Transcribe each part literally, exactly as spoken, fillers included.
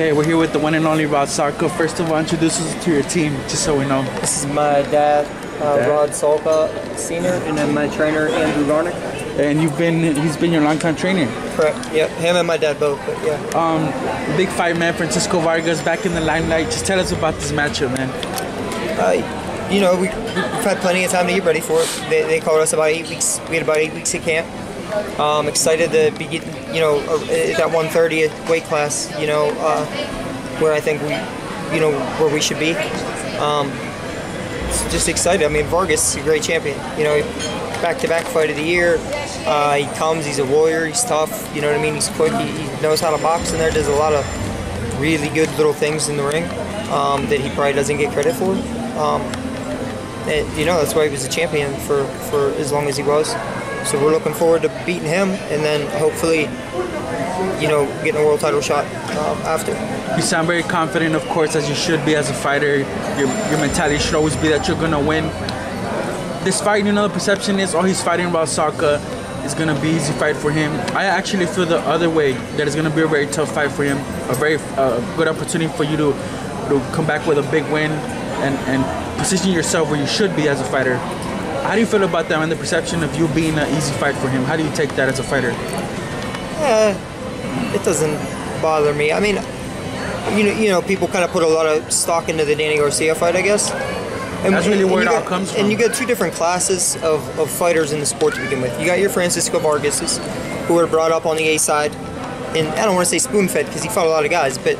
Okay, we're here with the one and only Rod Salka. First of all, introduce us to your team, just so we know. This is my dad, uh, dad. Rod Salka Senior, and then my trainer, Andrew Garnick. And you've been—he's been your long-time trainer. Correct. Yep. Him and my dad both. But yeah. Um, big fight, man. Francisco Vargas back in the limelight. Just tell us about this matchup, man. Uh, you know, we, we've had plenty of time to get ready for it. They, they called us about eight weeks. We had about eight weeks at camp. Um, excited to be getting, you know, at that one thirtieth weight class, you know, uh, where I think we, you know, where we should be. Um, just excited. I mean, Vargas is a great champion. You know, back-to-back fight of the year. Uh, he comes. He's a warrior. He's tough. You know what I mean? He's quick. He, he knows how to box in there. Does a lot of really good little things in the ring um, that he probably doesn't get credit for. Um, and, you know, that's why he was a champion for, for as long as he was. So we're looking forward to beating him, and then hopefully, you know, getting a world title shot um, after. You sound very confident, of course, as you should be as a fighter. Your, your mentality should always be that you're going to win. This fight, you know, the perception is, oh, he's fighting Rod Salka. It's going to be an easy fight for him. I actually feel the other way, that it's going to be a very tough fight for him, a very uh, good opportunity for you to, to come back with a big win and, and position yourself where you should be as a fighter. How do you feel about that and the perception of you being an easy fight for him? How do you take that as a fighter? Uh, it doesn't bother me. I mean, you know, you know, people kind of put a lot of stock into the Danny Garcia fight, I guess. And, That's really and, where and it all got, comes from. And you got two different classes of, of fighters in the sport to begin with. You got your Francisco Vargases, who are brought up on the A side, and I don't want to say spoon-fed because he fought a lot of guys, but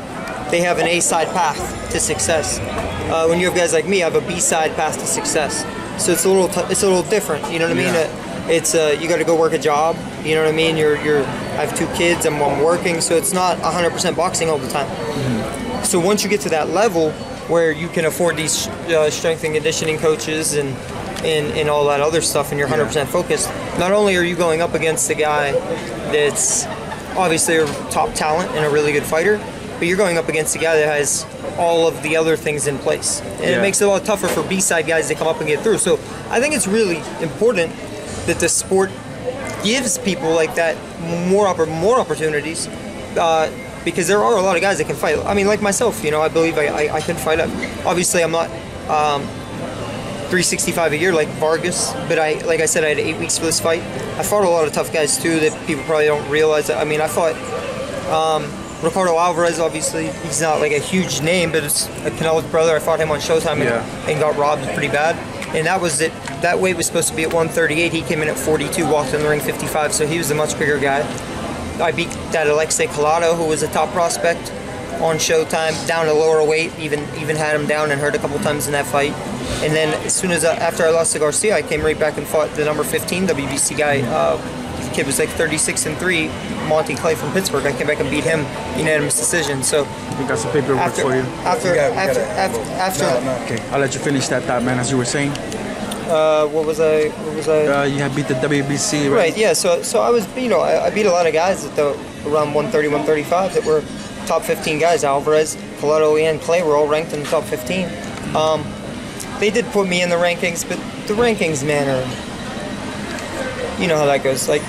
they have an A-side path to success. Uh, when you have guys like me, I have a B-side path to success. So it's a little, t it's a little different. You know what I mean? Yeah. It's uh, you got to go work a job. You know what I mean? You're, you're. I have two kids. I'm, I'm working, so it's not one hundred percent boxing all the time. Mm-hmm. So once you get to that level where you can afford these uh, strength and conditioning coaches and and and all that other stuff, and you're one hundred percent yeah. focused, not only are you going up against a guy that's obviously a top talent and a really good fighter, but you're going up against a guy that has all of the other things in place. And yeah. it makes it a lot tougher for B-side guys to come up and get through. So I think it's really important that the sport gives people like that more opp more opportunities uh, because there are a lot of guys that can fight. I mean, like myself, you know, I believe I, I, I can fight. Obviously, I'm not um, three sixty-five a year like Vargas, but I, like I said, I had eight weeks for this fight. I fought a lot of tough guys, too, that people probably don't realize. I mean, I fought... Um, Ricardo Alvarez, obviously, he's not like a huge name, but it's a Canelo's brother. I fought him on Showtime and, yeah. and got robbed pretty bad. And that was it. That weight was supposed to be at one thirty-eight. He came in at forty-two, walked in the ring fifty-five, so he was a much bigger guy. I beat that Alexis Collado, who was a top prospect on Showtime, down to lower weight, even even had him down and hurt a couple times in that fight. And then as soon as, I, after I lost to Garcia, I came right back and fought the number fifteen W B C guy, uh, kid was like thirty-six and three, Monty Clay from Pittsburgh. I came back and beat him unanimous decision. So I think that's the paperwork after, for you. After you gotta, after gotta, after, after no, no, okay. I'll let you finish that thought, man. As you were saying, uh, what was I? What was I? Uh, you had beat the W B C, right? Right. Yeah. So so I was, you know, I, I beat a lot of guys at the around one thirty, one thirty-five that were top fifteen guys. Alvarez, Collado, and Clay were all ranked in the top fifteen. Um, they did put me in the rankings, but the rankings, man, are. You know how that goes. Like,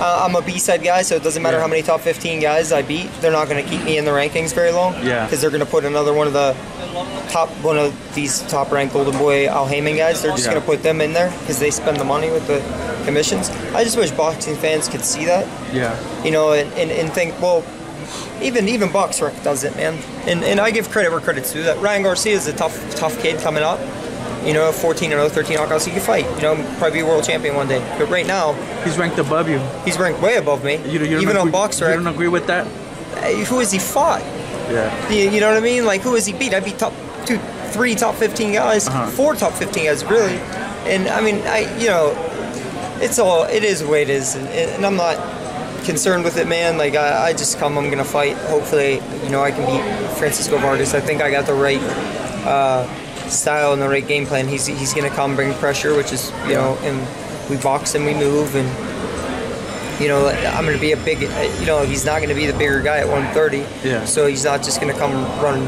uh, I'm a B-side guy, so it doesn't matter yeah. how many top fifteen guys I beat. They're not going to keep me in the rankings very long. Yeah. Because they're going to put another one of the top, one of these top-ranked Golden Boy Al Heyman guys. They're just yeah. going to put them in there because they spend the money with the commissions. I just wish boxing fans could see that. Yeah. You know, and, and, and think, well, even even BoxRec does it, man. And and I give credit where credit's due. That Ryan Garcia is a tough tough kid coming up. You know, fourteen and oh, thirteen knockouts, he can fight. You know, probably be a world champion one day. But right now... He's ranked above you. He's ranked way above me. You, you even agree, on BoxRec. You don't agree with that? Who has he fought? Yeah. You, you know what I mean? Like, who has he beat? I beat top two, three top fifteen guys, uh-huh. four top fifteen guys, really. And, I mean, I, you know, it's all... It is the way it is. And, and I'm not concerned with it, man. Like, I, I just come, I'm going to fight. Hopefully, you know, I can beat Francisco Vargas. I think I got the right... Uh, style and the right game plan. He's he's gonna come bring pressure, which is you know, and we box and we move, and you know I'm gonna be a big. You know he's not gonna be the bigger guy at one thirty. Yeah. So he's not just gonna come run,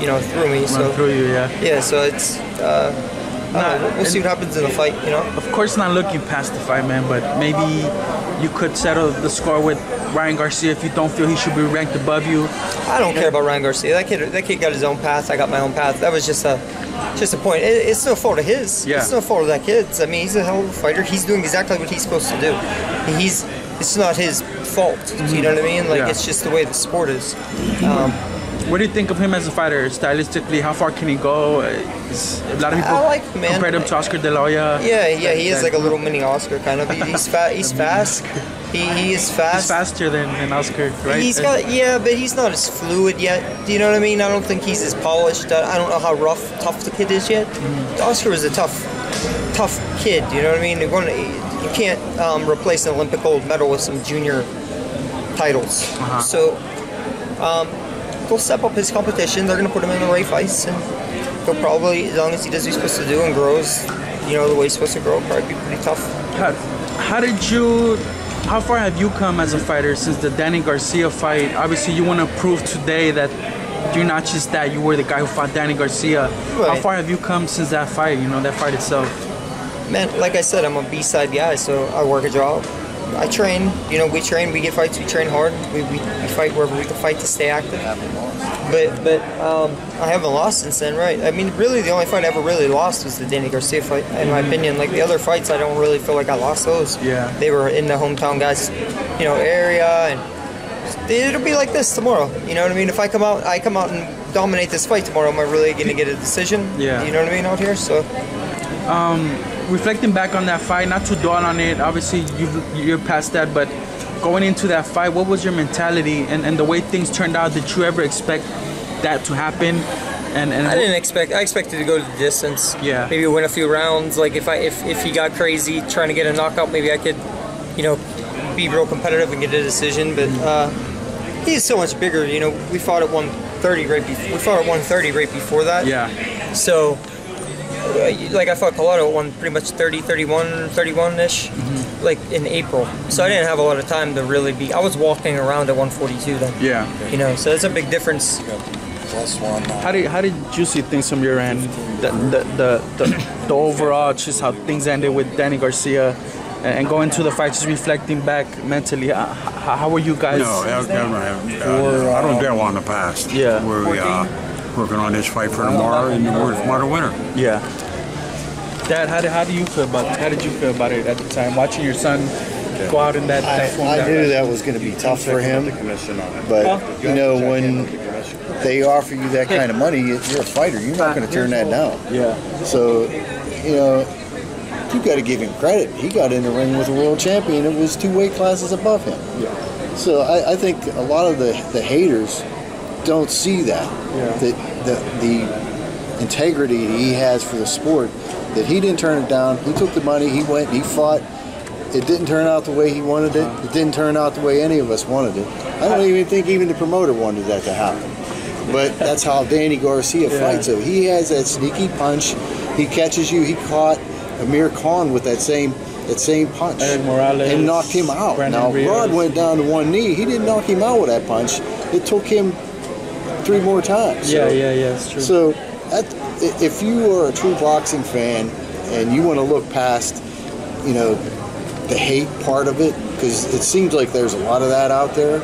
you know, through me. Run so through you, yeah. Yeah. So it's. Uh, Nah, uh, we'll see what happens in the fight, you know? Of course not looking past the fight, man, but maybe you could settle the score with Ryan Garcia if you don't feel he should be ranked above you? I don't care about Ryan Garcia. That kid, that kid got his own path. I got my own path. That was just a, just a point. It, it's no fault of his. Yeah. It's no fault of that kid's. I mean, he's a hell of a fighter. He's doing exactly what he's supposed to do. He's. It's not his fault. Mm-hmm. You know what I mean? Like yeah. it's just the way the sport is. Um, What do you think of him as a fighter, stylistically? How far can he go? It's, a lot of people like him, compared him to Oscar De La Hoya. Yeah, yeah, he is like a little mini Oscar kind of. He, he's fat. He's fast. He, he is fast. He's faster than, than Oscar, right? He's got yeah, but he's not as fluid yet. Do you know what I mean? I don't think he's as polished. I don't know how rough, tough the kid is yet. Mm-hmm. Oscar was a tough, tough kid. You know what I mean? You're gonna, you can't um, replace an Olympic gold medal with some junior titles. Uh-huh. So. Um, He'll step up his competition. They're going to put him in the right fights, and he'll probably, as long as he does what he's supposed to do and grows, you know, the way he's supposed to grow, he'll probably be pretty tough. God, how did you, how far have you come as a fighter since the Danny Garcia fight? Obviously, you want to prove today that you're not just that. You were the guy who fought Danny Garcia. Right. How far have you come since that fight, you know, that fight itself? Man, like I said, I'm a B-side guy, so I work a job. I train, you know, we train, we get fights, we train hard, we, we, we fight wherever we can fight to stay active. But but um, I haven't lost since then, right? I mean, really the only fight I ever really lost was the Danny Garcia fight, in my opinion. Like the other fights, I don't really feel like I lost those. Yeah. They were in the hometown guys, you know, area, and it'll be like this tomorrow. You know what I mean? If I come out, I come out and dominate this fight tomorrow, am I really going to get a decision? Yeah. You know what I mean out here? So. Um. Reflecting back on that fight, not to dwell on it, obviously you've, you're past that, but going into that fight, what was your mentality and, and the way things turned out? Did you ever expect that to happen? And, and I didn't expect, I expected to go to the distance. Yeah. Maybe win a few rounds. Like if I if, if he got crazy trying to get a knockout, maybe I could, you know, be real competitive and get a decision. But uh, he's so much bigger. You know, we fought at one thirty right before, we fought at one thirty right before that. Yeah. So. Like I fought Collado on pretty much thirty, thirty-one, thirty-one-ish, mm-hmm. like in April. So I didn't have a lot of time to really be, I was walking around at one forty-two then. Yeah. You know, so that's a big difference. Plus one. How did, how did you see things from your end? The, the, the, the, the overall, just how things ended with Danny Garcia and going to the fight, just reflecting back mentally, how, how were you guys? No, I don't, uh, I don't dwell on the past. Yeah. Where we are. Uh, Working on this fight for tomorrow, and you're a smarter winner. Yeah. Dad, how did, how do you feel about it? How did you feel about it at the time, watching your son go out in that? I, I that knew that was going to be tough for him, but you know when they offer you that kind of money, you're a fighter. You're not going to turn that down. Yeah. So, you know. You got to give him credit. He got in the ring with a world champion. It was two weight classes above him. Yeah. So I, I think a lot of the the haters don't see that, yeah. the, the, the integrity he has for the sport, that he didn't turn it down, he took the money, he went, he fought, it didn't turn out the way he wanted it, it didn't turn out the way any of us wanted it. I don't even think even the promoter wanted that to happen. But that's how Danny Garcia yeah. fights, so he has that sneaky punch, he catches you, he caught Amir Khan with that same that same punch and, Morales, and knocked him out. Brandon now Rios. Rod went down to one knee, he didn't knock him out with that punch, it took him three more times. Yeah, so, yeah, yeah, it's true. So, that, if you are a true boxing fan and you want to look past, you know, the hate part of it, because it seems like there's a lot of that out there.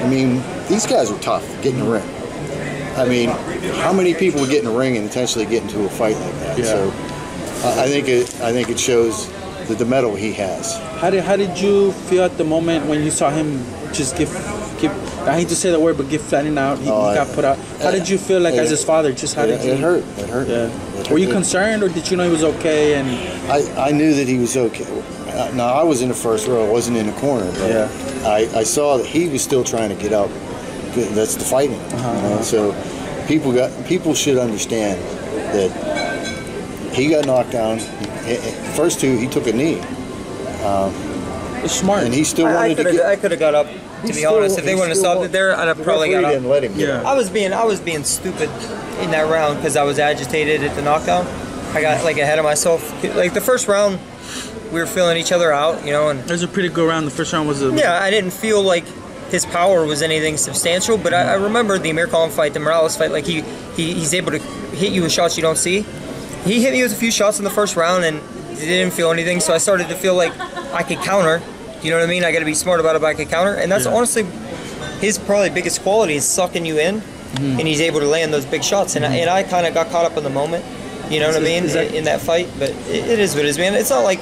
I mean, these guys are tough, get in the ring. I mean, how many people would get in the ring and potentially get into a fight like that? Yeah. So, I think it, I think it shows the, the medal he has. How did, how did you feel at the moment when you saw him just give... give I hate to say the word, but get flattened out. He oh, got put out. How did you feel like it, as his father? Just how it, did you? It hurt. It hurt. Yeah. It hurt. Were you concerned, or did you know he was okay? And I, I knew that he was okay. Now I was in the first row. I wasn't in the corner. But yeah. I, I saw that he was still trying to get up. That's the fighting. Uh-huh. You know? So people got people should understand that he got knocked down. First two, he took a knee. Um, it's smart. And he still wanted I, I to get. I could have got up. To he's be still, honest, if they wouldn't have stopped it there, I'd have the probably got didn't let him yeah. I was being I was being stupid in that round because I was agitated at the knockout. I got like ahead of myself. Like the first round, we were feeling each other out, you know. And it was a pretty good round. The first round was a yeah. I didn't feel like his power was anything substantial, but I, I remember the Amir Khan fight, the Morales fight. Like he, he he's able to hit you with shots you don't see. He hit me with a few shots in the first round, and he didn't feel anything. So I started to feel like I could counter. You know what I mean? I got to be smart about it, but I can counter. And that's yeah. honestly his probably biggest quality is sucking you in, mm-hmm. and he's able to land those big shots. And mm-hmm. I, and I kind of got caught up in the moment, you know what I mean, that, in that fight. But it, it is what it is, man. It's not like,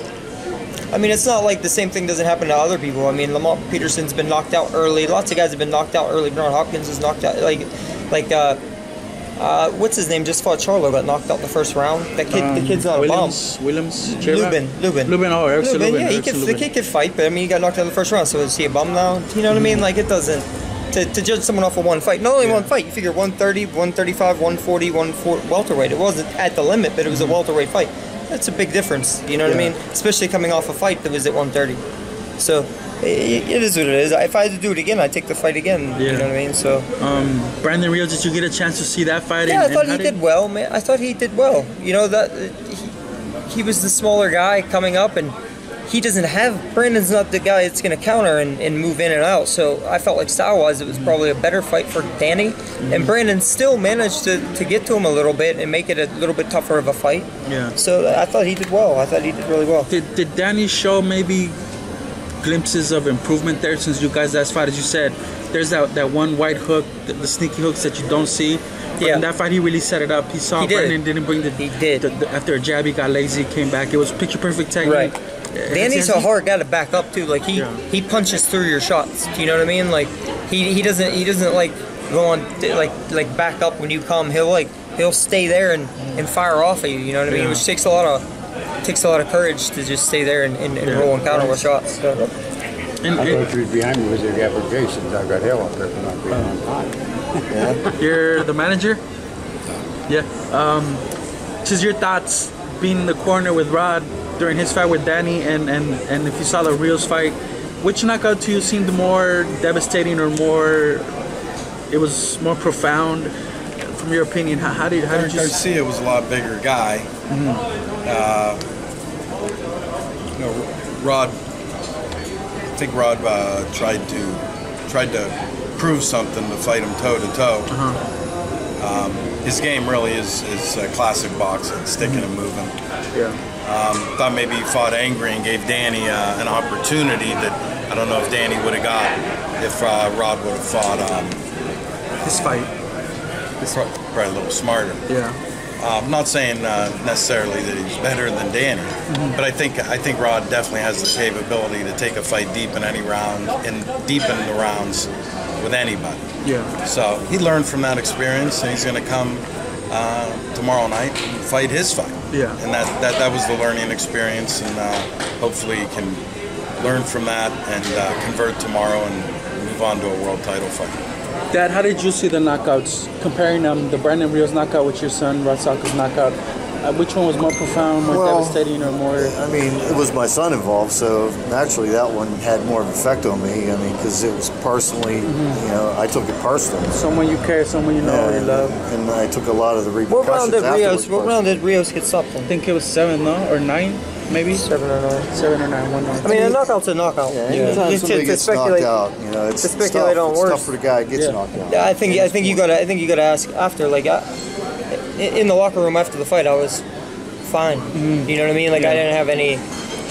I mean, it's not like the same thing doesn't happen to other people. I mean, Lamont Peterson's been knocked out early. Lots of guys have been knocked out early. Bernard Hopkins was knocked out. Like, like uh, uh, what's his name? Just fought Charlo, got knocked out the first round. That kid, um, the kid's not Williams, a bomb. Williams, Lubin, Lubin, Lubin. Oh, Eric Lubin. Lubin. Yeah, he could, Lubin. The kid could fight, but I mean, he got knocked out the first round. So is he a bum now? You know what mm-hmm. I mean? Like, it doesn't. To, to judge someone off of one fight, not only yeah. one fight, you figure one thirty, one thirty-five, one forty, one forty, welterweight. It wasn't at the limit, but it was mm-hmm. a welterweight fight. That's a big difference, you know what yeah. I mean? Especially coming off a fight that was at one thirty. So, it, it is what it is. If I had to do it again, I'd take the fight again, yeah. you know what I mean? So, um, Brandon Rios, did you get a chance to see that fight? Yeah, and, I thought he did, did well, man. I thought he did well. You know, that he, he was the smaller guy coming up, and he doesn't have, Brandon's not the guy that's going to counter and, and move in and out. So, I felt like style-wise, it was probably a better fight for Danny. Mm-hmm. And Brandon still managed to, to get to him a little bit and make it a little bit tougher of a fight. Yeah. So I thought he did well. I thought he did really well. Did, did Danny show maybe glimpses of improvement there since you guys last fight? As you said, there's that, that one white hook, the, the sneaky hooks that you don't see. But yeah. in that fight, he really set it up. He saw he did. Brandon didn't bring the... He did. The, the, after a jab, he got lazy, came back. It was picture-perfect technique. Right. Danny's a hard guy to back up, too. Like, he, yeah. he punches through your shots. Do you know what I mean? Like, he, he doesn't, he doesn't like... go on, like, like back up when you come. He'll like, he'll stay there and, and fire off at you. You know what I mean? Yeah. Which takes a lot of, takes a lot of courage to just stay there and, and, and yeah. roll and counter right. with shots. So. And, I it, thought you were behind me with your applications. I got hell up there for not being on time. Yeah. You're the manager. Yeah. Um, just your thoughts being in the corner with Rod during his fight with Danny, and and and if you saw the Rios fight, which knockout to you seemed more devastating or more? It was more profound, from your opinion. How, how did how did you? Garcia was a lot bigger guy. Mm-hmm. uh, you know, Rod. I think Rod uh, tried to tried to prove something to fight him toe to toe. Uh-huh. um, his game really is is uh, classic boxing, sticking mm-hmm. and moving. Yeah. Um, thought maybe he fought angry and gave Danny uh, an opportunity that I don't know if Danny would have got if uh, Rod would have fought. Um, This fight. This fight. Probably a little smarter. Yeah. Uh, I'm not saying uh, necessarily that he's better than Danny, mm-hmm. but I think I think Rod definitely has the capability to take a fight deep in any round and deep in the rounds with anybody. Yeah. So he learned from that experience, and he's going to come uh, tomorrow night and fight his fight. Yeah. And that that, that was the learning experience, and uh, hopefully he can learn from that and uh, convert tomorrow and move on to a world title fight. Dad, how did you see the knockouts? Comparing um, the Brandon Rios knockout with your son, Rod Salka's knockout, uh, which one was more profound, more well, devastating, or more... I mean, it was my son involved, so naturally that one had more of an effect on me. I mean, because it was personally, mm-hmm. you know, I took it personally. Someone you care, someone you know, yeah, you love. And I took a lot of the repercussions. What round did Rios, what round did Rios get stopped on? I think it was seven, no? Or nine? Maybe seven or nine, seven or nine, one nine. I mean, a knockout's a knockout. Yeah, yeah. You somebody to, gets to knocked out, you know, it's to speculate tough, on it's worse. Tough for the guy who gets yeah. knocked out. I think, I think you got to, I think you got to ask after. Like, I, in the locker room after the fight, I was fine. Mm-hmm. You know what I mean? Like, yeah. I didn't have any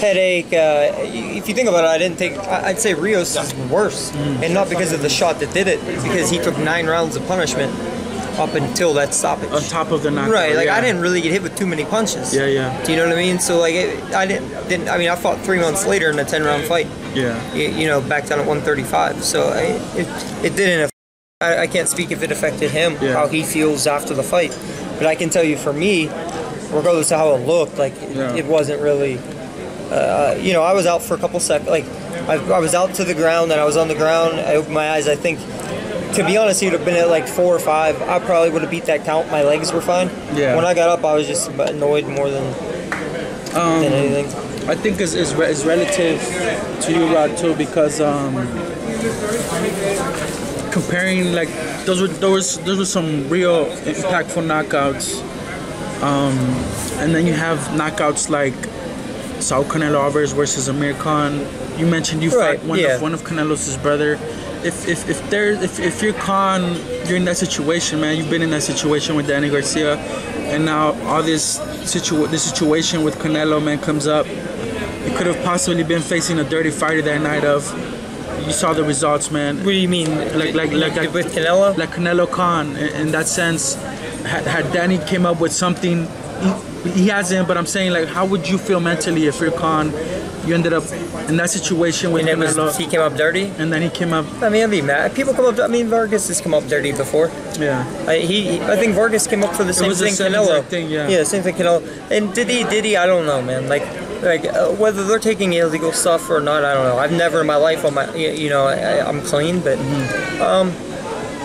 headache. Uh, if you think about it, I didn't take. I'd say Rios is worse, mm-hmm. and not because of the shot that did it, because he took nine rounds of punishment up until that stoppage. On top of the knockout. Right, like yeah. I didn't really get hit with too many punches. Yeah, yeah. Do you know what I mean? So like, it, I didn't, didn't, I mean, I fought three months later in a ten round fight. Yeah. You, you know, back down at one thirty-five. So I, it, it didn't, affect, I, I can't speak if it affected him, yeah. how he feels after the fight. But I can tell you for me, regardless of how it looked, like it, yeah. it wasn't really, uh, you know, I was out for a couple seconds. Like I, I was out to the ground and I was on the ground. I opened my eyes, I think. To be honest, he'd have been at like four or five. I probably would have beat that count. My legs were fine. Yeah. When I got up, I was just annoyed more than, um, than anything. I think it's, it's, it's relative to you, Rod, too, because um, comparing, like, those were, those, those were some real impactful knockouts. Um, and then you have knockouts like Saul Canelo Alvarez versus Amir Khan. You mentioned you right, fought one, yeah. of, one of Canelo's brother. If if if there if if you're Khan, you're in that situation, man. You've been in that situation with Danny Garcia, and now all this situ this situation with Canelo, man, comes up. It could have possibly been facing a dirty fighter that night of. You saw the results, man. What do you mean? Like, like, like, like with Canelo? Like Canelo Khan, in that sense. Had, had Danny came up with something, he, he hasn't. But I'm saying, like, how would you feel mentally if you're Khan? You ended up in that situation with him. He came up dirty, and then he came up. I mean, I'd be mad. People come up. I mean, Vargas has come up dirty before. Yeah. I, he, I think Vargas came up for the same thing. Canelo. Thing, yeah. Yeah, same thing. Canelo. And did he? Did he? I don't know, man. Like, like uh, whether they're taking illegal stuff or not, I don't know. I've never in my life on my, you know, I, I'm clean, but. Mm-hmm. um,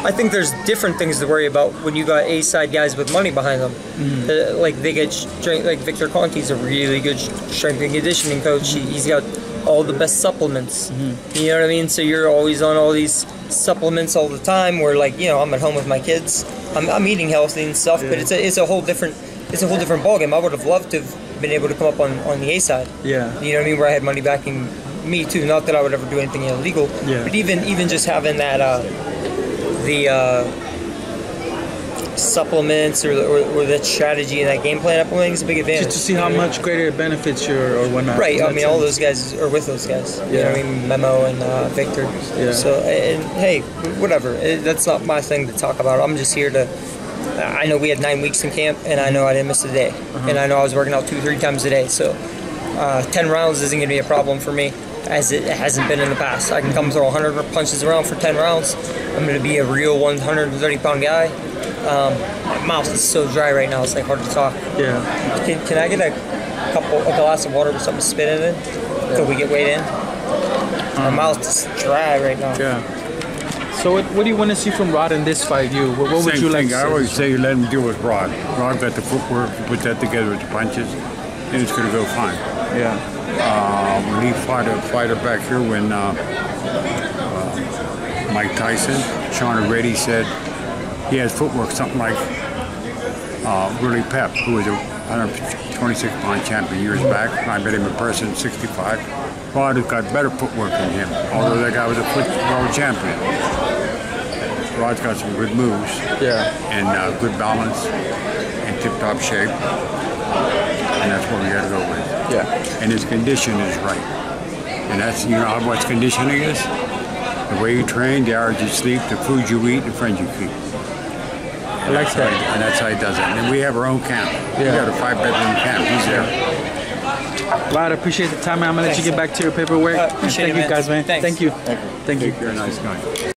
I think there's different things to worry about when you got A-side guys with money behind them. Mm-hmm. uh, like they get strength, like Victor Conkey's a really good strength and conditioning coach. Mm-hmm. He, he's got all the best supplements. Mm-hmm. You know what I mean? So you're always on all these supplements all the time. Where like you know I'm at home with my kids. I'm, I'm eating healthy and stuff, yeah. But it's a it's a whole different it's a whole different ballgame. I would have loved to have been able to come up on on the A-side. Yeah. You know what I mean? Where I had money backing me too. Not that I would ever do anything illegal. Yeah. But even even just having that. Uh, the uh, supplements or the, or, or the strategy and that game plan, I think, is a big advantage. Just to see how much greater it benefits you or, or whatnot. Right, I mean, sense. All those guys are with those guys. Yeah. You know what I mean? Memo and uh, Victor. Yeah. So, and, and hey, whatever. It, that's not my thing to talk about. I'm just here to, I know we had nine weeks in camp, and I know I didn't miss a day. Uh-huh. And I know I was working out two, three times a day. So uh, ten rounds isn't going to be a problem for me. As it hasn't been in the past. I can come throw one hundred punches around for ten rounds. I'm going to be a real one hundred thirty pound guy. Um, my mouth is so dry right now, it's like hard to talk. Yeah. Can, can I get a couple, a glass of water with something to spit in it? Yeah. Till we get weighed in? Um, my mouth is dry right now. Yeah. So what, what do you want to see from Rod in this fight? You, what, what would you like to see? I always say let him deal with Rod. Rod got the footwork, you put that together with the punches, and it's going to go fine. Yeah. Uh, when he fought a fighter back here when uh, uh, Mike Tyson, Sean O'Reilly said he has footwork, something like uh, Willie Pep, who was a one twenty-six pound champion years back. I met him in person at sixty-five. Rod has got better footwork than him, although that guy was a football champion. Rod's got some good moves, yeah, and uh, good balance and tip-top shape, and that's what we got to go with. Yeah. And his condition is right. And that's, you know how much conditioning is? The way you train, the hours you sleep, the food you eat, the friends you keep. I like that. And that's how he does it. And we have our own camp. Yeah. We got a five bedroom camp. He's there. Rod, I appreciate the time. I'm going to let you get back to your paperwork. Uh, appreciate it, man. Thank you guys, man. Thanks. Thank you. Thank you. Thank you. You're a nice guy.